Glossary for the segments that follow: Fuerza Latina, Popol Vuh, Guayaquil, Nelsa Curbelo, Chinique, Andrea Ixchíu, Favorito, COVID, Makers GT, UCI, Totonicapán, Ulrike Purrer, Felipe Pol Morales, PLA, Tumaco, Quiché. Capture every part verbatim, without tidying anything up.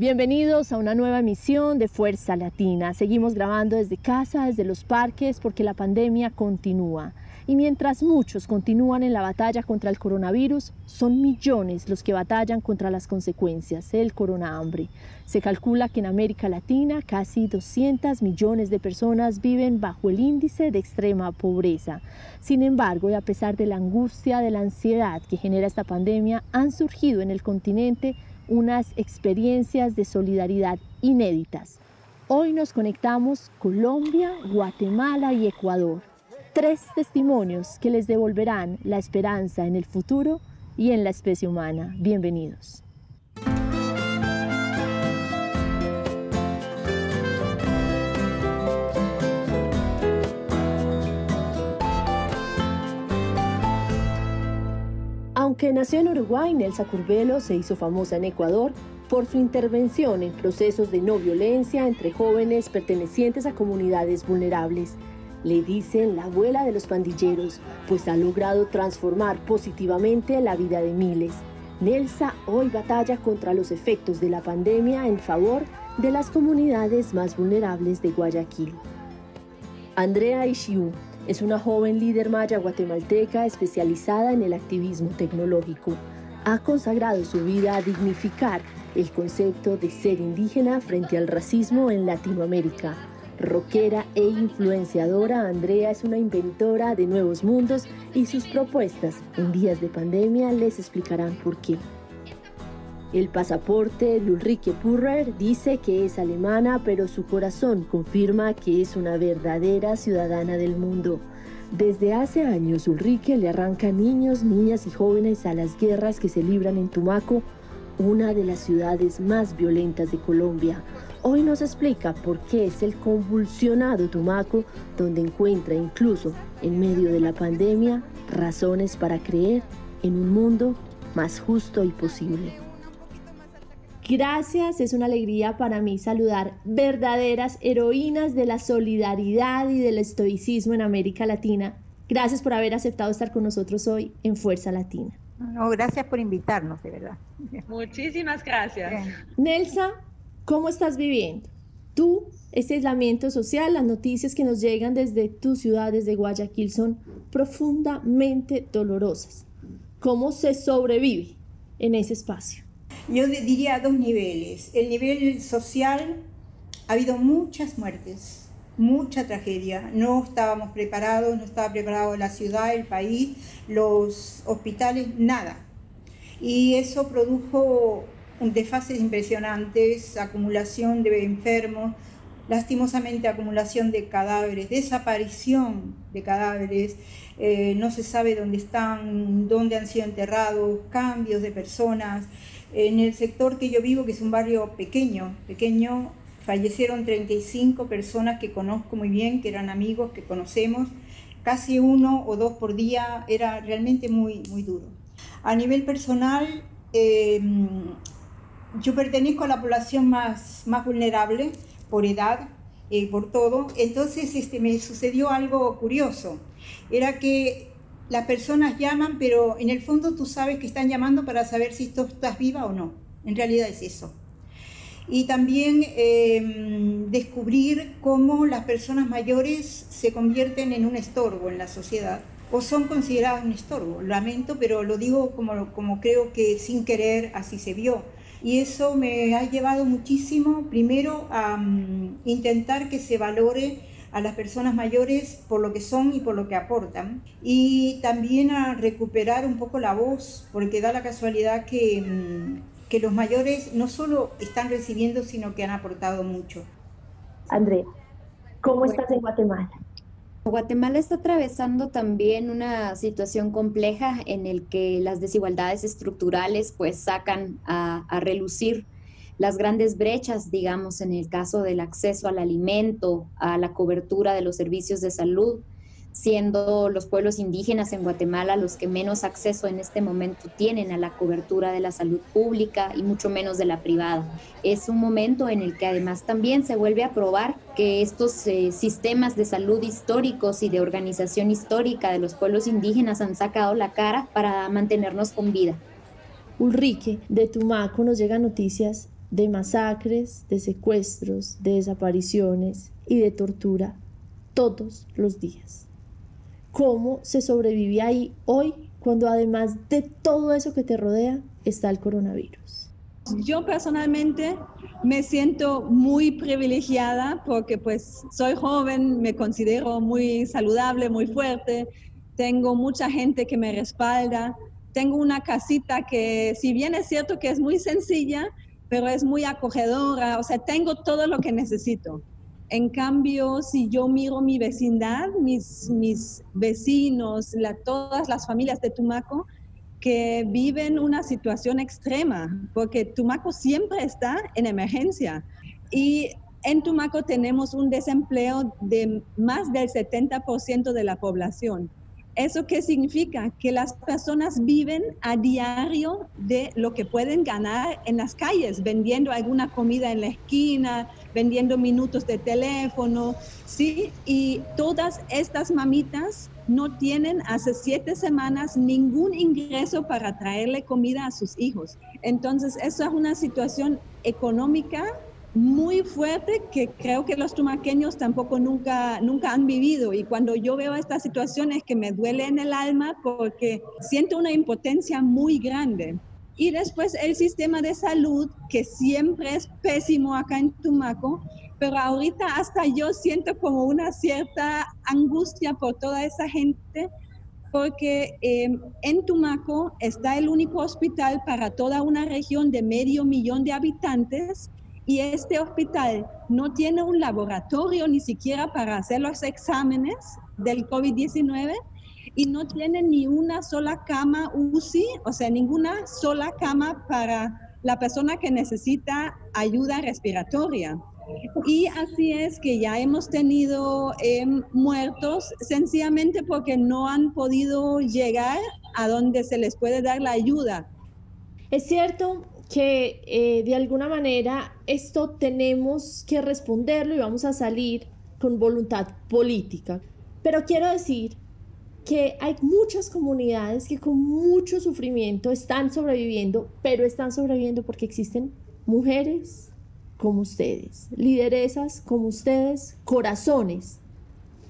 Bienvenidos a una nueva emisión de Fuerza Latina. Seguimos grabando desde casa, desde los parques, porque la pandemia continúa. Y mientras muchos continúan en la batalla contra el coronavirus, son millones los que batallan contra las consecuencias del coronahambre. Se calcula que en América Latina casi doscientos millones de personas viven bajo el índice de extrema pobreza. Sin embargo, y a pesar de la angustia, de la ansiedad que genera esta pandemia, han surgido en el continente unas experiencias de solidaridad inéditas. Hoy nos conectamos Colombia, Guatemala y Ecuador. Tres testimonios que les devolverán la esperanza en el futuro y en la especie humana. Bienvenidos. Aunque nació en Uruguay, Nelsa Curbelo se hizo famosa en Ecuador por su intervención en procesos de no violencia entre jóvenes pertenecientes a comunidades vulnerables. Le dicen la abuela de los pandilleros, pues ha logrado transformar positivamente la vida de miles. Nelsa hoy batalla contra los efectos de la pandemia en favor de las comunidades más vulnerables de Guayaquil. Andrea Ixchíu es una joven líder maya guatemalteca especializada en el activismo tecnológico. Ha consagrado su vida a dignificar el concepto de ser indígena frente al racismo en Latinoamérica. Rockera e influenciadora, Andrea es una inventora de nuevos mundos y sus propuestas en días de pandemia les explicarán por qué. El pasaporte de Ulrike Purrer dice que es alemana, pero su corazón confirma que es una verdadera ciudadana del mundo. Desde hace años, Ulrike le arranca niños, niñas y jóvenes a las guerras que se libran en Tumaco, una de las ciudades más violentas de Colombia. Hoy nos explica por qué es el convulsionado Tumaco, donde encuentra incluso en medio de la pandemia razones para creer en un mundo más justo y posible. Gracias, es una alegría para mí saludar verdaderas heroínas de la solidaridad y del estoicismo en América Latina. Gracias por haber aceptado estar con nosotros hoy en Fuerza Latina. No, gracias por invitarnos, de verdad. Muchísimas gracias. Nelsa, ¿cómo estás viviendo tú este aislamiento social? Las noticias que nos llegan desde tu ciudad, desde Guayaquil, son profundamente dolorosas. ¿Cómo se sobrevive en ese espacio? Yo diría a dos niveles. El nivel social, ha habido muchas muertes, mucha tragedia. No estábamos preparados, no estaba preparado la ciudad, el país, los hospitales, nada. Y eso produjo desfases impresionantes, acumulación de enfermos, lastimosamente acumulación de cadáveres, desaparición de cadáveres, eh, no se sabe dónde están, dónde han sido enterrados, cambios de personas. En el sector que yo vivo, que es un barrio pequeño, pequeño, fallecieron treinta y cinco personas que conozco muy bien, que eran amigos, que conocemos. Casi uno o dos por día, era realmente muy, muy duro. A nivel personal, eh, yo pertenezco a la población más, más vulnerable, por edad, eh, por todo. Entonces este, me sucedió algo curioso. Era que las personas llaman, pero en el fondo tú sabes que están llamando para saber si tú estás viva o no. En realidad es eso. Y también eh, descubrir cómo las personas mayores se convierten en un estorbo en la sociedad, o son consideradas un estorbo. Lamento, pero lo digo como, como creo que sin querer así se vio. Y eso me ha llevado muchísimo, primero, a um, intentar que se valore a las personas mayores por lo que son y por lo que aportan. Y también a recuperar un poco la voz, porque da la casualidad que, um, que los mayores no solo están recibiendo, sino que han aportado mucho. Andrea, ¿cómo bueno. estás en Guatemala? Guatemala está atravesando también una situación compleja en el que las desigualdades estructurales pues sacan a, a relucir las grandes brechas, digamos, en el caso del acceso al alimento, a la cobertura de los servicios de salud, siendo los pueblos indígenas en Guatemala los que menos acceso en este momento tienen a la cobertura de la salud pública y mucho menos de la privada. Es un momento en el que además también se vuelve a probar que estos eh, sistemas de salud históricos y de organización histórica de los pueblos indígenas han sacado la cara para mantenernos con vida. Ulrike, de Tumaco nos llegan noticias de masacres, de secuestros, de desapariciones y de tortura todos los días. ¿Cómo se sobrevive ahí hoy cuando además de todo eso que te rodea está el coronavirus? Yo personalmente me siento muy privilegiada porque pues soy joven, me considero muy saludable, muy fuerte, tengo mucha gente que me respalda, tengo una casita que si bien es cierto que es muy sencilla, pero es muy acogedora, o sea, tengo todo lo que necesito. En cambio, si yo miro mi vecindad, mis, mis vecinos, la, todas las familias de Tumaco que viven una situación extrema, porque Tumaco siempre está en emergencia. Y en Tumaco tenemos un desempleo de más del setenta por ciento de la población. ¿Eso qué significa? Que las personas viven a diario de lo que pueden ganar en las calles, vendiendo alguna comida en la esquina, vendiendo minutos de teléfono, ¿sí? Y todas estas mamitas no tienen hace siete semanas ningún ingreso para traerle comida a sus hijos. Entonces, eso es una situación económica muy fuerte que creo que los tumaqueños tampoco nunca, nunca han vivido, y cuando yo veo esta situación es que me duele en el alma porque siento una impotencia muy grande. Y después el sistema de salud, que siempre es pésimo acá en Tumaco, pero ahorita hasta yo siento como una cierta angustia por toda esa gente, porque eh, en Tumaco está el único hospital para toda una región de medio millón de habitantes. Y este hospital no tiene un laboratorio ni siquiera para hacer los exámenes del COVID diecinueve y no tiene ni una sola cama U C I, o sea, ninguna sola cama para la persona que necesita ayuda respiratoria. Y así es que ya hemos tenido eh, muertos sencillamente porque no han podido llegar a donde se les puede dar la ayuda. Es cierto que eh, de alguna manera esto tenemos que responderlo y vamos a salir con voluntad política. Pero quiero decir que hay muchas comunidades que con mucho sufrimiento están sobreviviendo, pero están sobreviviendo porque existen mujeres como ustedes, lideresas como ustedes, corazones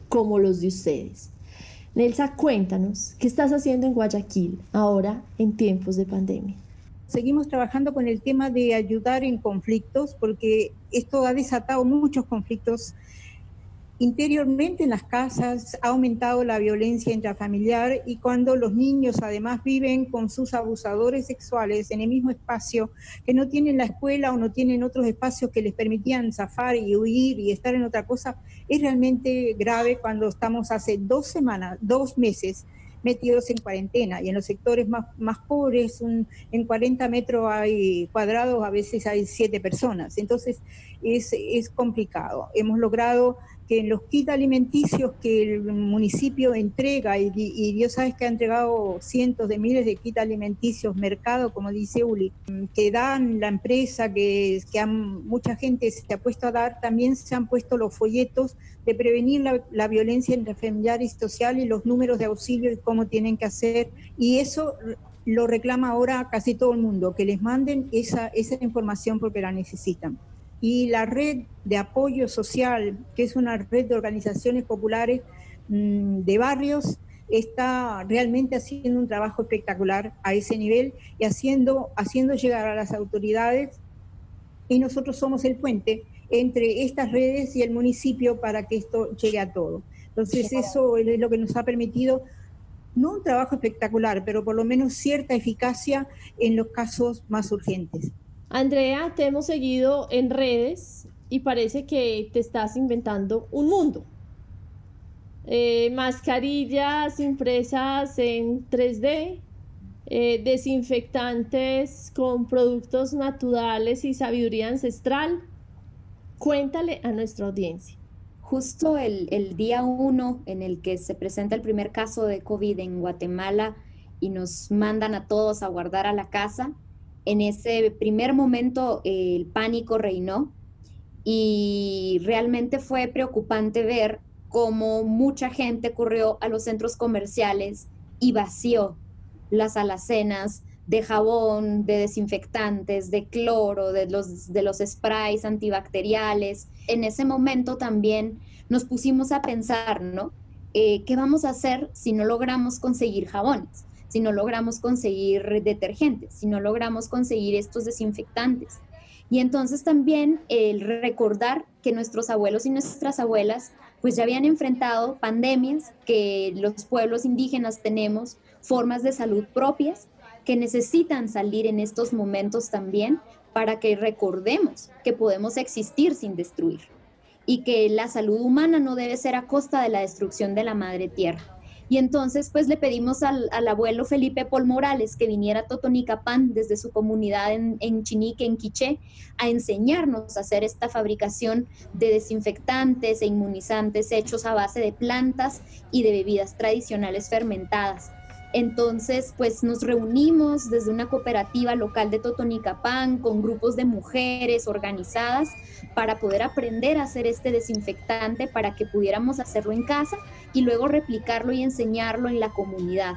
como los de ustedes. Nelsa, cuéntanos, ¿qué estás haciendo en Guayaquil ahora en tiempos de pandemia? Seguimos trabajando con el tema de ayudar en conflictos, porque esto ha desatado muchos conflictos interiormente en las casas, ha aumentado la violencia intrafamiliar, y cuando los niños además viven con sus abusadores sexuales en el mismo espacio, que no tienen la escuela o no tienen otros espacios que les permitían zafar y huir y estar en otra cosa, es realmente grave cuando estamos hace dos semanas, dos meses, metidos en cuarentena, y en los sectores más, más pobres, un, en cuarenta metros hay cuadrados, a veces hay siete personas, entonces es, es complicado. Hemos logrado que en los kits alimenticios que el municipio entrega, y, y Dios sabe que ha entregado cientos de miles de kits alimenticios, mercado, como dice Uli, que dan la empresa, que, que han, mucha gente se ha puesto a dar, también se han puesto los folletos de prevenir la, la violencia intrafamiliar y social, y los números de auxilio y cómo tienen que hacer, y eso lo reclama ahora casi todo el mundo, que les manden esa, esa información porque la necesitan. Y la red de apoyo social, que es una red de organizaciones populares de barrios, está realmente haciendo un trabajo espectacular a ese nivel y haciendo, haciendo llegar a las autoridades, y nosotros somos el puente entre estas redes y el municipio para que esto llegue a todo. Entonces eso es lo que nos ha permitido, no un trabajo espectacular, pero por lo menos cierta eficacia en los casos más urgentes. Andrea, te hemos seguido en redes y parece que te estás inventando un mundo. Eh, mascarillas impresas en tres D, eh, desinfectantes con productos naturales y sabiduría ancestral. Cuéntale a nuestra audiencia. Justo el, el día uno en el que se presenta el primer caso de COVID en Guatemala y nos mandan a todos a guardar a la casa, en ese primer momento eh, el pánico reinó, y realmente fue preocupante ver cómo mucha gente corrió a los centros comerciales y vació las alacenas de jabón, de desinfectantes, de cloro, de los, de los sprays antibacteriales. En ese momento también nos pusimos a pensar, ¿no? Eh, ¿qué vamos a hacer si no logramos conseguir jabones? Si no logramos conseguir detergentes, si no logramos conseguir estos desinfectantes. Y entonces también el recordar que nuestros abuelos y nuestras abuelas pues ya habían enfrentado pandemias, que los pueblos indígenas tenemos formas de salud propias, que necesitan salir en estos momentos también para que recordemos que podemos existir sin destruir y que la salud humana no debe ser a costa de la destrucción de la madre tierra. Y entonces pues le pedimos al, al abuelo Felipe Pol Morales que viniera a Totonicapán desde su comunidad en, en Chinique, en Quiché, a enseñarnos a hacer esta fabricación de desinfectantes e inmunizantes hechos a base de plantas y de bebidas tradicionales fermentadas. Entonces, pues nos reunimos desde una cooperativa local de Totonicapán con grupos de mujeres organizadas para poder aprender a hacer este desinfectante para que pudiéramos hacerlo en casa y luego replicarlo y enseñarlo en la comunidad.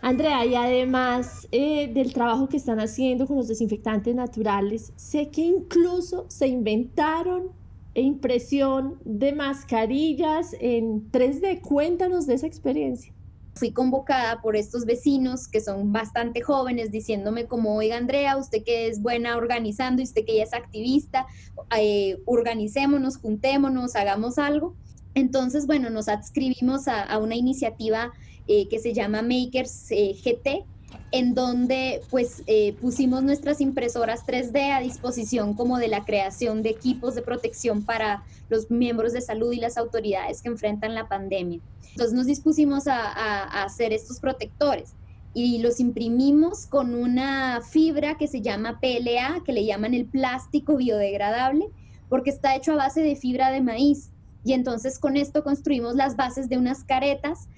Andrea, y además eh, del trabajo que están haciendo con los desinfectantes naturales, sé que incluso se inventaron e impresión de mascarillas en tres D. Cuéntanos de esa experiencia. Fui convocada por estos vecinos que son bastante jóvenes diciéndome como, oiga Andrea, usted que es buena organizando y usted que ya es activista, eh, organicémonos, juntémonos, hagamos algo. Entonces, bueno, nos adscribimos a, a una iniciativa eh, que se llama Makers eh, G T, en donde pues eh, pusimos nuestras impresoras tres D a disposición como de la creación de equipos de protección para los miembros de salud y las autoridades que enfrentan la pandemia. Entonces nos dispusimos a, a, a hacer estos protectores y los imprimimos con una fibra que se llama P L A, que le llaman el plástico biodegradable, porque está hecho a base de fibra de maíz. Y entonces con esto construimos las bases de unas caretas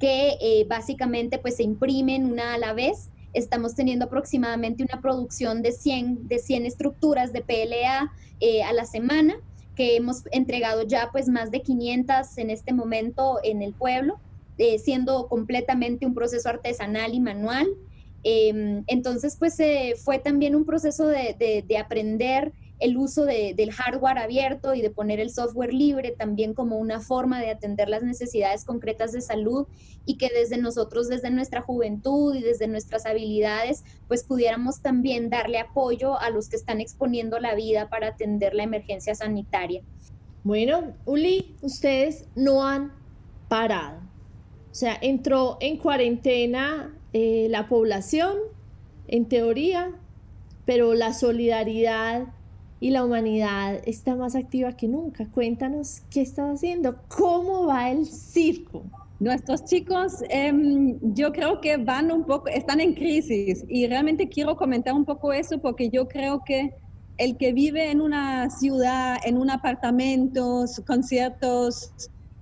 que eh, básicamente pues se imprimen una a la vez. Estamos teniendo aproximadamente una producción de cien, de cien estructuras de P L A eh, a la semana, que hemos entregado ya pues más de quinientas en este momento en el pueblo, eh, siendo completamente un proceso artesanal y manual. Eh, entonces pues eh, fue también un proceso de, de, de aprender el uso de, del hardware abierto y de poner el software libre también como una forma de atender las necesidades concretas de salud y que desde nosotros, desde nuestra juventud y desde nuestras habilidades, pues pudiéramos también darle apoyo a los que están exponiendo la vida para atender la emergencia sanitaria. Bueno, Uli, ustedes no han parado. O sea, entró en cuarentena eh, la población, en teoría, pero la solidaridad y la humanidad está más activa que nunca. Cuéntanos qué estás haciendo, cómo va el circo. Nuestros chicos, eh, yo creo que van un poco, están en crisis y realmente quiero comentar un poco eso porque yo creo que el que vive en una ciudad, en un apartamento, con ciertos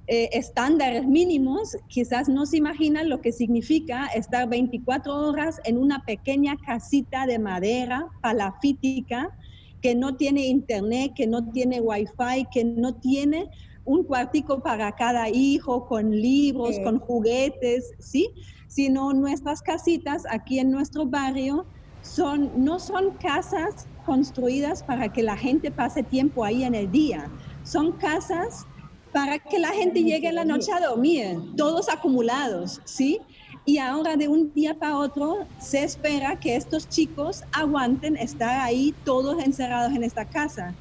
eh, estándares mínimos, quizás no se imagina lo que significa estar veinticuatro horas en una pequeña casita de madera palafítica, que no tiene internet, que no tiene wifi, que no tiene un cuartico para cada hijo, con libros, sí, con juguetes, ¿sí? Sino nuestras casitas aquí en nuestro barrio son, no son casas construidas para que la gente pase tiempo ahí en el día, son casas para que la gente llegue en la noche a dormir, todos acumulados, ¿sí? Y ahora de un día para otro se espera que estos chicos aguanten estar ahí todos encerrados en esta casa.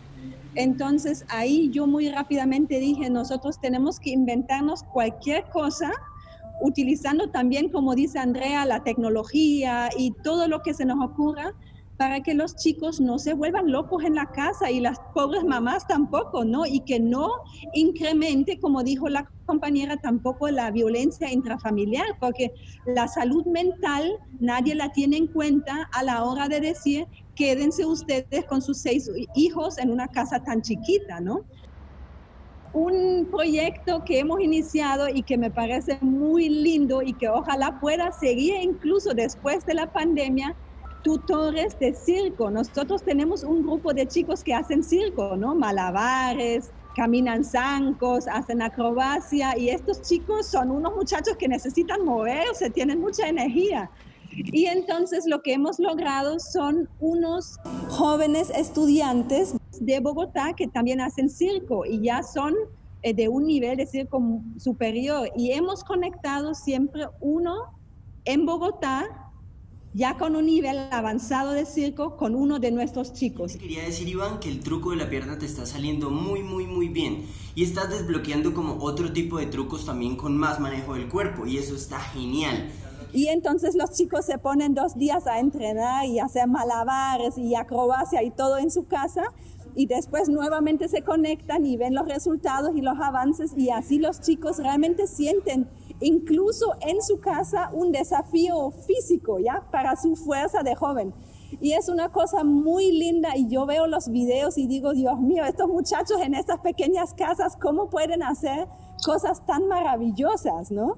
Entonces ahí yo muy rápidamente dije, nosotros tenemos que inventarnos cualquier cosa, utilizando también, como dice Andrea, la tecnología y todo lo que se nos ocurra, para que los chicos no se vuelvan locos en la casa y las pobres mamás tampoco, ¿no? Y que no incremente, como dijo la compañera, tampoco la violencia intrafamiliar, porque la salud mental nadie la tiene en cuenta a la hora de decir quédense ustedes con sus seis hijos en una casa tan chiquita, ¿no? Un proyecto que hemos iniciado y que me parece muy lindo y que ojalá pueda seguir incluso después de la pandemia, tutores de circo. Nosotros tenemos un grupo de chicos que hacen circo, ¿no? Malabares, caminan zancos, hacen acrobacia, y estos chicos son unos muchachos que necesitan moverse, tienen mucha energía. Y entonces lo que hemos logrado son unos jóvenes estudiantes de Bogotá que también hacen circo y ya son de un nivel de circo superior. Y hemos conectado siempre uno en Bogotá, ya con un nivel avanzado de circo, con uno de nuestros chicos. Quería decir, Iván, que el truco de la pierna te está saliendo muy, muy, muy bien. Y estás desbloqueando como otro tipo de trucos también con más manejo del cuerpo. Y eso está genial. Y entonces los chicos se ponen dos días a entrenar y hacer malabares y acrobacia y todo en su casa. Y después nuevamente se conectan y ven los resultados y los avances. Y así los chicos realmente sienten, incluso en su casa, un desafío físico, ¿ya?, para su fuerza de joven. Y es una cosa muy linda, y yo veo los videos y digo, Dios mío, estos muchachos en estas pequeñas casas, ¿cómo pueden hacer cosas tan maravillosas, no?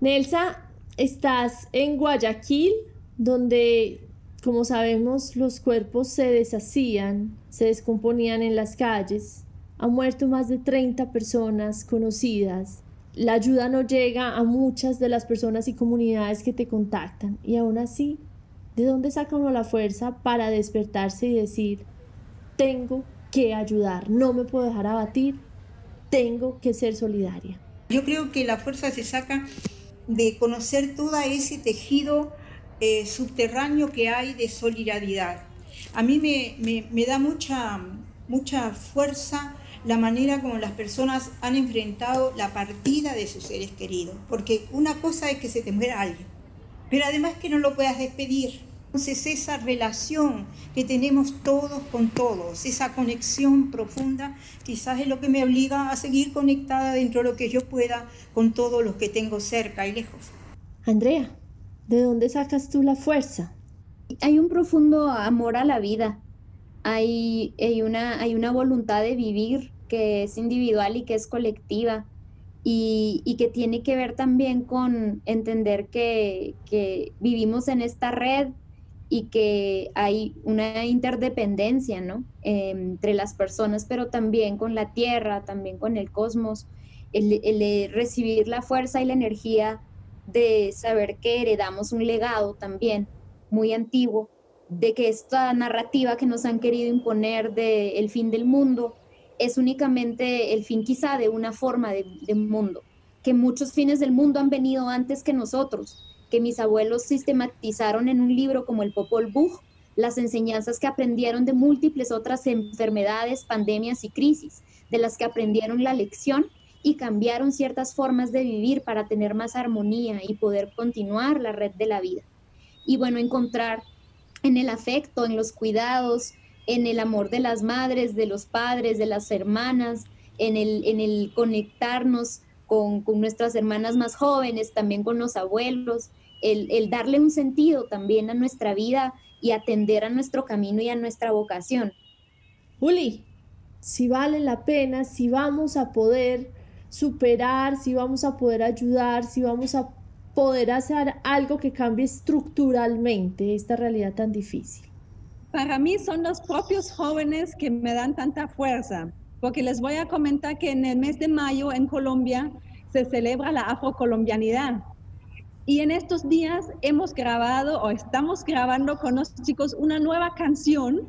Nelsa, estás en Guayaquil, donde, como sabemos, los cuerpos se deshacían, se descomponían en las calles. Han muerto más de treinta personas conocidas. La ayuda no llega a muchas de las personas y comunidades que te contactan. Y aún así, ¿de dónde saca uno la fuerza para despertarse y decir, tengo que ayudar, no me puedo dejar abatir, tengo que ser solidaria? Yo creo que la fuerza se saca de conocer todo ese tejido eh, subterráneo que hay de solidaridad. A mí me, me, me da mucha, mucha fuerza la manera como las personas han enfrentado la partida de sus seres queridos. Porque una cosa es que se te muera alguien, pero además que no lo puedas despedir. Entonces esa relación que tenemos todos con todos, esa conexión profunda, quizás es lo que me obliga a seguir conectada dentro de lo que yo pueda con todos los que tengo cerca y lejos. Andrea, ¿de dónde sacas tú la fuerza? Hay un profundo amor a la vida. Hay, hay, una, hay una voluntad de vivir que es individual y que es colectiva, y, y que tiene que ver también con entender que, que vivimos en esta red y que hay una interdependencia, ¿no?, eh, entre las personas, pero también con la tierra, también con el cosmos. El, el recibir la fuerza y la energía de saber que heredamos un legado también muy antiguo, de que esta narrativa que nos han querido imponer del fin del mundo es únicamente el fin quizá de una forma de, de mundo, que muchos fines del mundo han venido antes que nosotros, que mis abuelos sistematizaron en un libro como el Popol Vuh, las enseñanzas que aprendieron de múltiples otras enfermedades, pandemias y crisis, de las que aprendieron la lección y cambiaron ciertas formas de vivir para tener más armonía y poder continuar la red de la vida. Y bueno, encontrar en el afecto, en los cuidados, en el amor de las madres, de los padres, de las hermanas, en el, en el conectarnos con, con nuestras hermanas más jóvenes, también con los abuelos, el, el darle un sentido también a nuestra vida y atender a nuestro camino y a nuestra vocación. Uli, si vale la pena, si vamos a poder superar, si vamos a poder ayudar, si vamos a poder hacer algo que cambie estructuralmente esta realidad tan difícil. Para mí son los propios jóvenes que me dan tanta fuerza, porque les voy a comentar que en el mes de mayo en Colombia se celebra la afrocolombianidad, y en estos días hemos grabado o estamos grabando con los chicos una nueva canción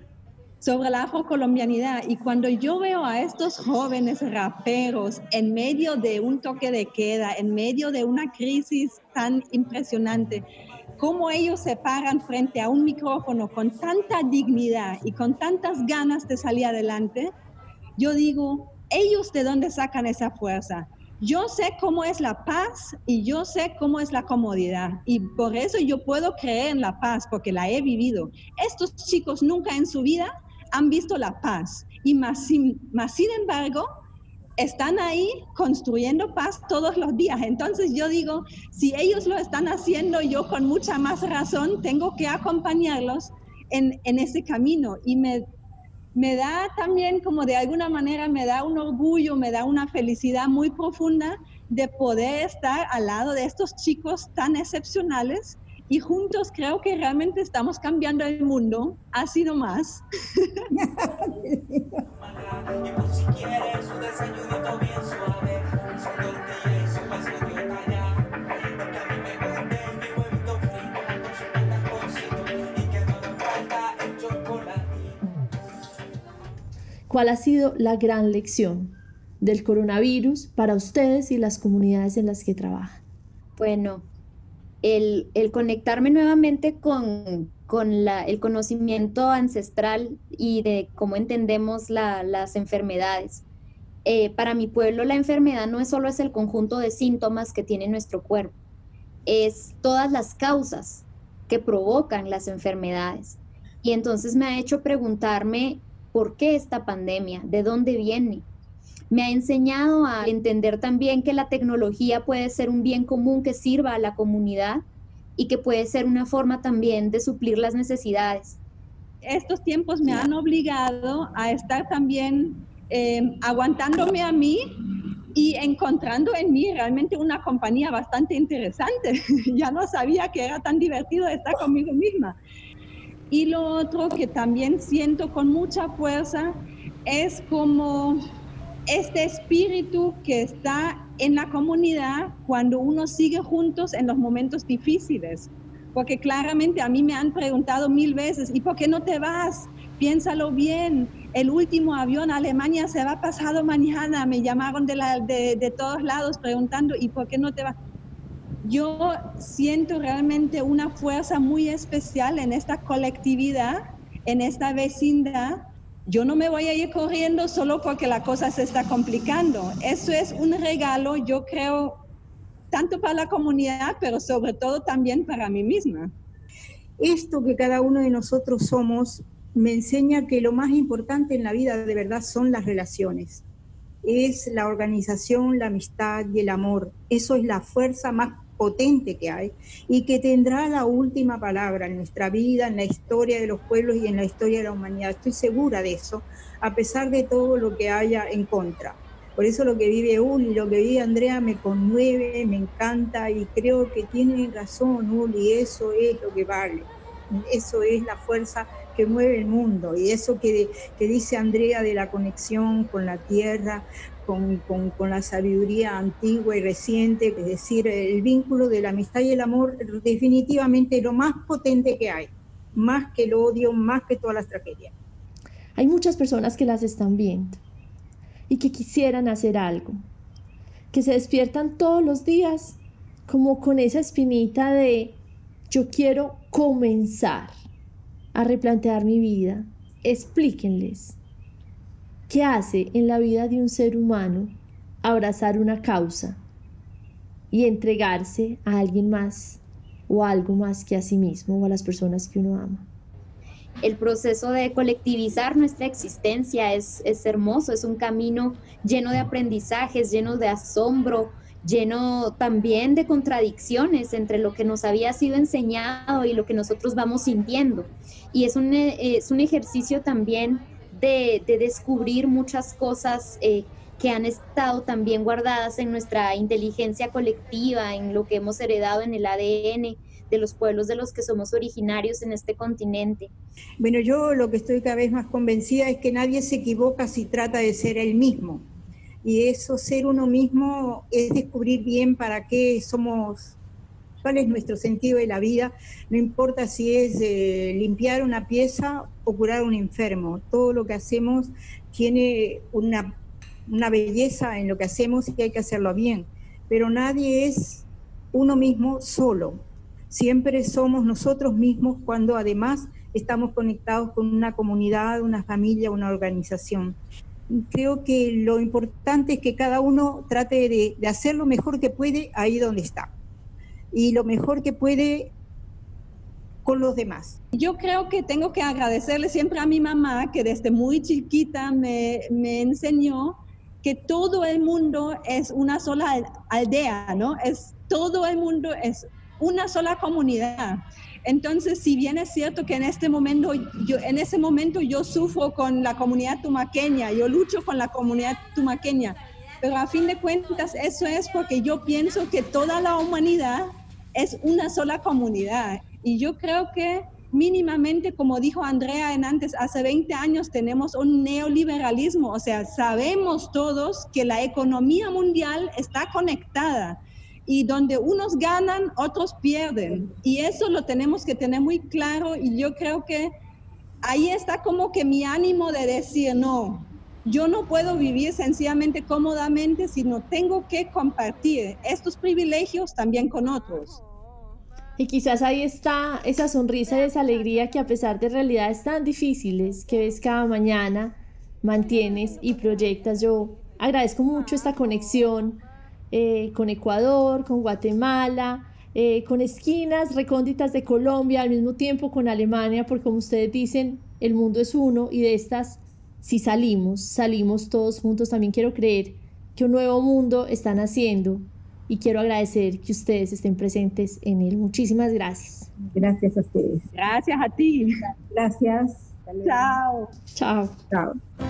sobre la afrocolombianidad. Y cuando yo veo a estos jóvenes raperos en medio de un toque de queda, en medio de una crisis tan impresionante, cómo ellos se paran frente a un micrófono con tanta dignidad y con tantas ganas de salir adelante, yo digo, ¿ellos de dónde sacan esa fuerza? Yo sé cómo es la paz y yo sé cómo es la comodidad, y por eso yo puedo creer en la paz, porque la he vivido. Estos chicos nunca en su vida han visto la paz, y más sin, más sin embargo están ahí construyendo paz todos los días. Entonces yo digo, si ellos lo están haciendo, yo con mucha más razón tengo que acompañarlos en, en ese camino. Y me, me da también, como de alguna manera, me da un orgullo, me da una felicidad muy profunda de poder estar al lado de estos chicos tan excepcionales. Y juntos creo que realmente estamos cambiando el mundo, así nomás. ¿Cuál ha sido la gran lección del coronavirus para ustedes y las comunidades en las que trabajan? Bueno, el, el conectarme nuevamente con, con la, el conocimiento ancestral y de cómo entendemos la, las enfermedades. Eh, para mi pueblo, la enfermedad no es solo es el conjunto de síntomas que tiene nuestro cuerpo, es todas las causas que provocan las enfermedades. Y entonces me ha hecho preguntarme, ¿por qué esta pandemia? ¿De dónde viene? Me ha enseñado a entender también que la tecnología puede ser un bien común que sirva a la comunidad y que puede ser una forma también de suplir las necesidades. Estos tiempos me han obligado a estar también eh, aguantándome a mí y encontrando en mí realmente una compañía bastante interesante. Ya no sabía que era tan divertido estar conmigo misma. Y lo otro que también siento con mucha fuerza es como este espíritu que está en la comunidad cuando uno sigue juntos en los momentos difíciles. Porque claramente a mí me han preguntado mil veces, ¿y por qué no te vas? Piénsalo bien, el último avión a Alemania se va pasado mañana. Me llamaron de, la, de, de todos lados preguntando, ¿y por qué no te vas? Yo siento realmente una fuerza muy especial en esta colectividad, en esta vecindad. Yo no me voy a ir corriendo solo porque la cosa se está complicando. Eso es un regalo, yo creo, tanto para la comunidad, pero sobre todo también para mí misma. Esto que cada uno de nosotros somos me enseña que lo más importante en la vida de verdad son las relaciones. Es la organización, la amistad y el amor. Eso es la fuerza más potente que hay y que tendrá la última palabra en nuestra vida, en la historia de los pueblos y en la historia de la humanidad. Estoy segura de eso, a pesar de todo lo que haya en contra. Por eso lo que vive Uli, lo que vive Andrea me conmueve, me encanta y creo que tienen razón Uli, eso es lo que vale, eso es la fuerza que mueve el mundo y eso que, que dice Andrea de la conexión con la tierra, con, con, con la sabiduría antigua y reciente, es decir, el vínculo de la amistad y el amor definitivamente lo más potente que hay, más que el odio, más que todas las tragedias. Hay muchas personas que las están viendo y que quisieran hacer algo, que se despiertan todos los días como con esa espinita de yo quiero comenzar a replantear mi vida. Explíquenles, ¿qué hace en la vida de un ser humano abrazar una causa y entregarse a alguien más o a algo más que a sí mismo o a las personas que uno ama? El proceso de colectivizar nuestra existencia es, es hermoso, es un camino lleno de aprendizajes, lleno de asombro, lleno también de contradicciones entre lo que nos había sido enseñado y lo que nosotros vamos sintiendo. Y es un, es un ejercicio también de, de descubrir muchas cosas eh, que han estado también guardadas en nuestra inteligencia colectiva, en lo que hemos heredado en el A D N de los pueblos de los que somos originarios en este continente. Bueno, yo lo que estoy cada vez más convencida es que nadie se equivoca si trata de ser él mismo. Y eso, ser uno mismo, es descubrir bien para qué somos, cuál es nuestro sentido de la vida. No importa si es eh, limpiar una pieza o curar a un enfermo. Todo lo que hacemos tiene una, una belleza en lo que hacemos y hay que hacerlo bien. Pero nadie es uno mismo solo. Siempre somos nosotros mismos cuando además estamos conectados con una comunidad, una familia, una organización. Creo que lo importante es que cada uno trate de, de hacer lo mejor que puede ahí donde está y lo mejor que puede con los demás. Yo creo que tengo que agradecerle siempre a mi mamá, que desde muy chiquita me, me enseñó que todo el mundo es una sola aldea, ¿no? Es, todo el mundo es una sola comunidad. Entonces, si bien es cierto que en este momento yo, en ese momento yo sufro con la comunidad tumaqueña, yo lucho con la comunidad tumaqueña, pero a fin de cuentas eso es porque yo pienso que toda la humanidad es una sola comunidad. Y yo creo que mínimamente, como dijo Andrea en antes, hace veinte años tenemos un neoliberalismo, o sea, sabemos todos que la economía mundial está conectada y donde unos ganan, otros pierden. Y eso lo tenemos que tener muy claro, y yo creo que ahí está como que mi ánimo de decir, no, yo no puedo vivir sencillamente cómodamente, sino tengo que compartir estos privilegios también con otros. Y quizás ahí está esa sonrisa y esa alegría que, a pesar de realidades tan difíciles que ves cada mañana, mantienes y proyectas. Yo agradezco mucho esta conexión eh, con Ecuador, con Guatemala, eh, con esquinas recónditas de Colombia, al mismo tiempo con Alemania, porque como ustedes dicen, el mundo es uno, y de estas, si salimos, salimos todos juntos. También quiero creer que un nuevo mundo están haciendo. Y quiero agradecer que ustedes estén presentes en él. Muchísimas gracias. Gracias a ustedes. Gracias a ti. Gracias. Chao. Chao. Chao.